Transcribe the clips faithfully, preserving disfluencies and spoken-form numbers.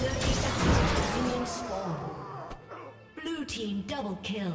thirty seconds minion spawn. Blue team double kill.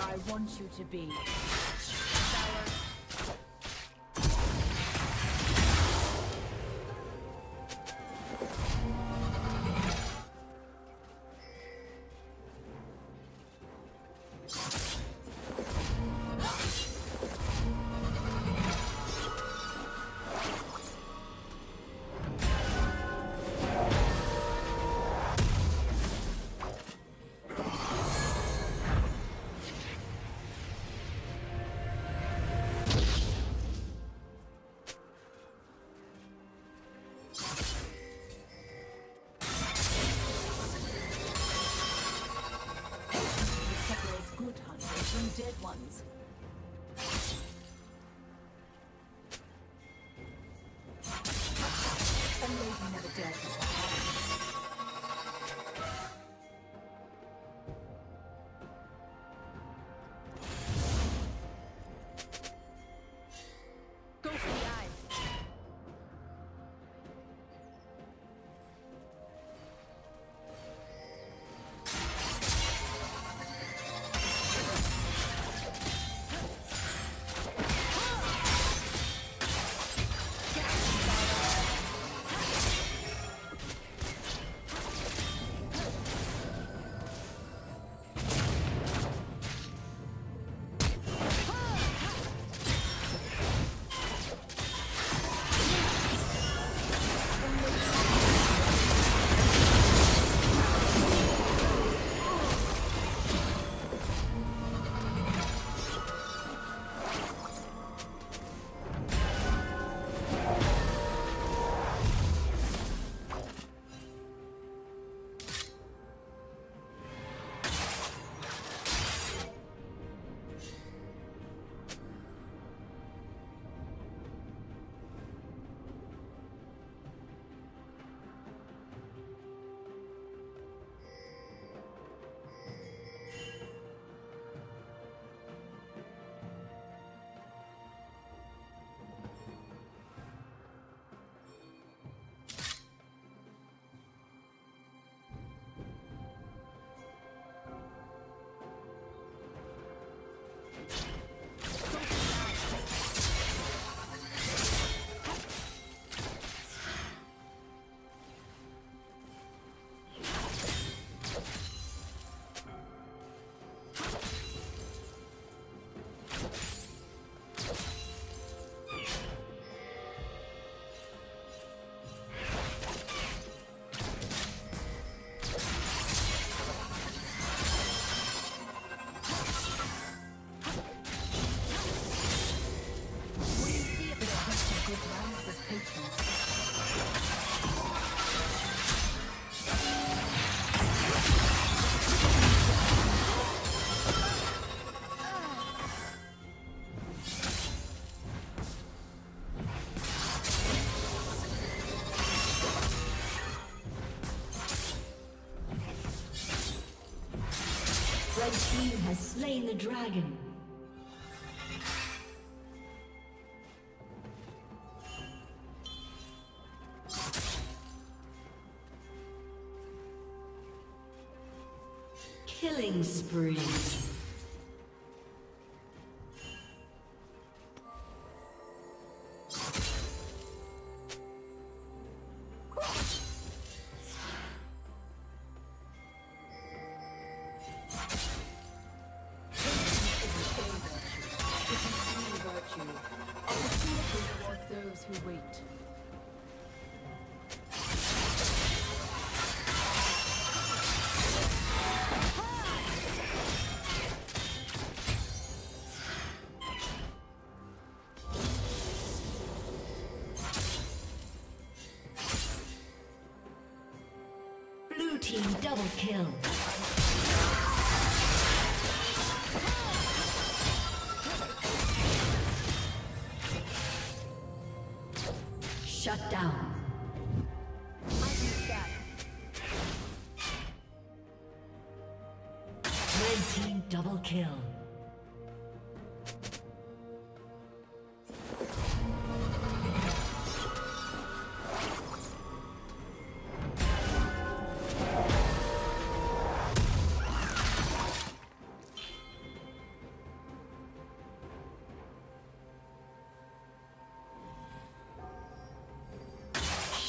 I want you to be. Dead ones. Red team has slain the dragon. Killing spree. Team double kill. Shut down. Red team double kill.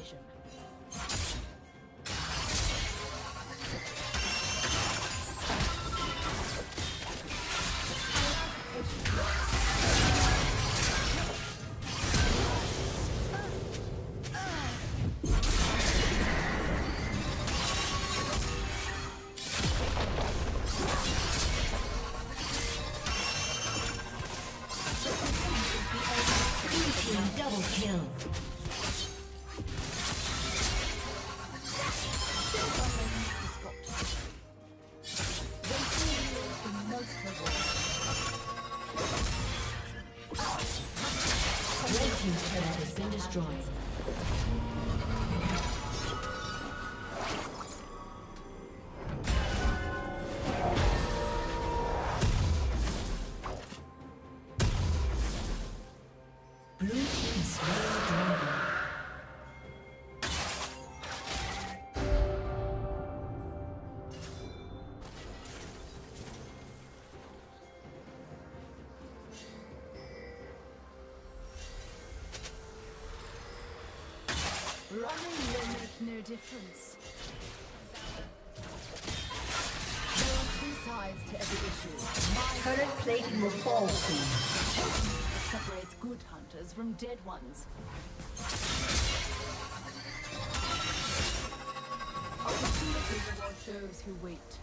decision. Running will make no difference. There are two sides to every issue. My current plating will fall soon. Separates good hunters from dead ones. Opportunity rewards those who wait.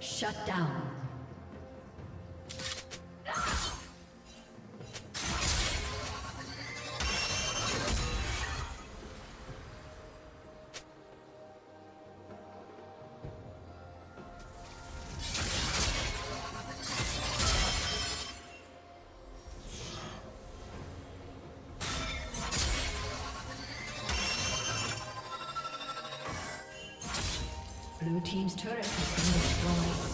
Shut down. Blue team's turret has been destroyed.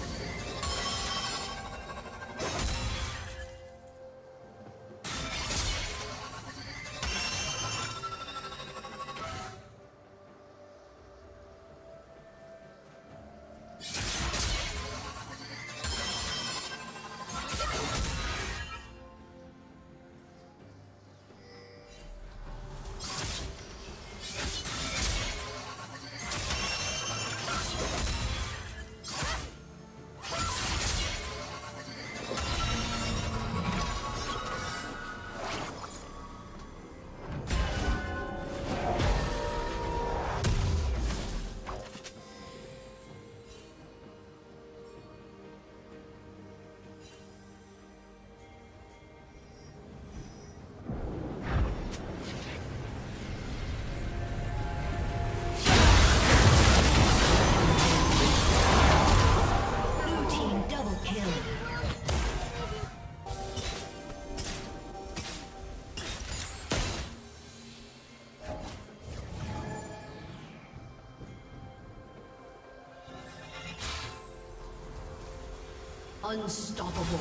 Unstoppable.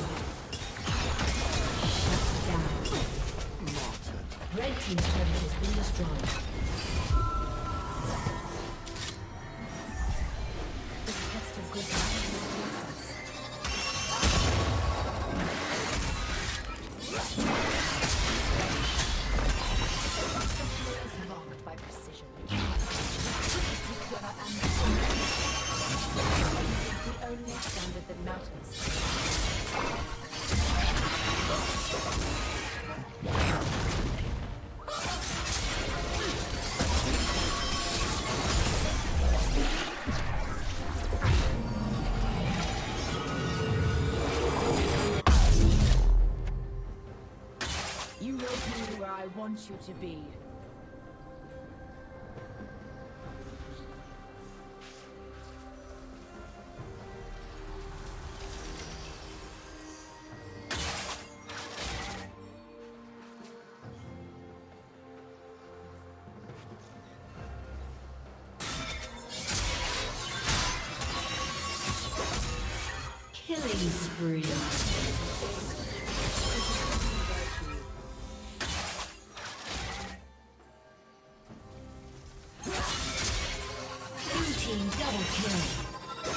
Shut down. Red team's turret has been destroyed. The test of good timing is locked by precision. The only standard that matters. You will be where I want you to be. Spree. Team double kill.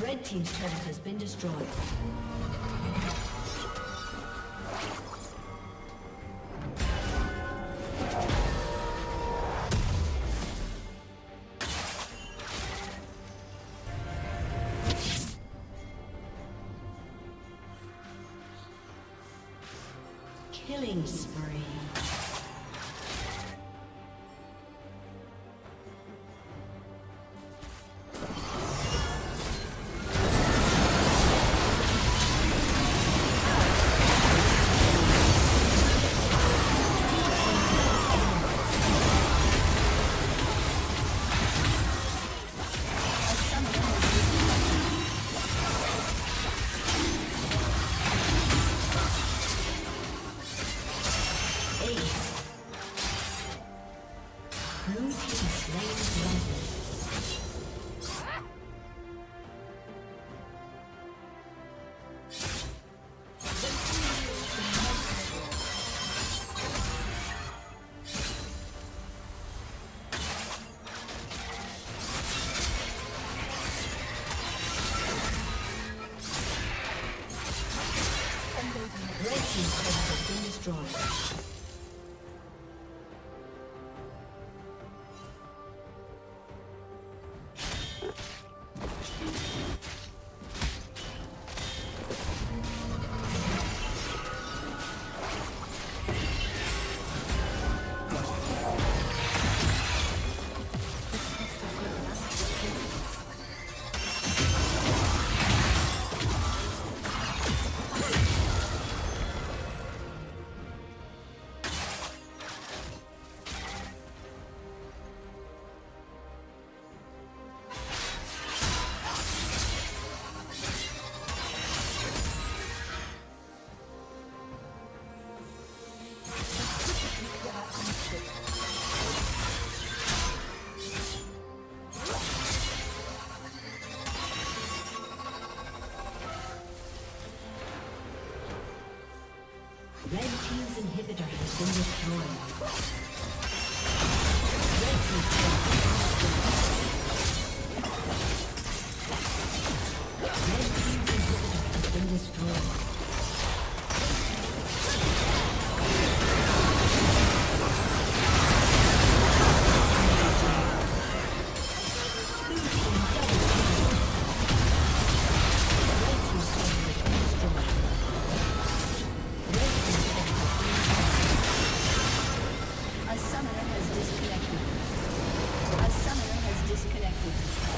Red team's turret has been destroyed. Killing spree. Red team's inhibitor has been destroyed. Red team's inhibitor has been destroyed. Disconnected. A summoner has disconnected.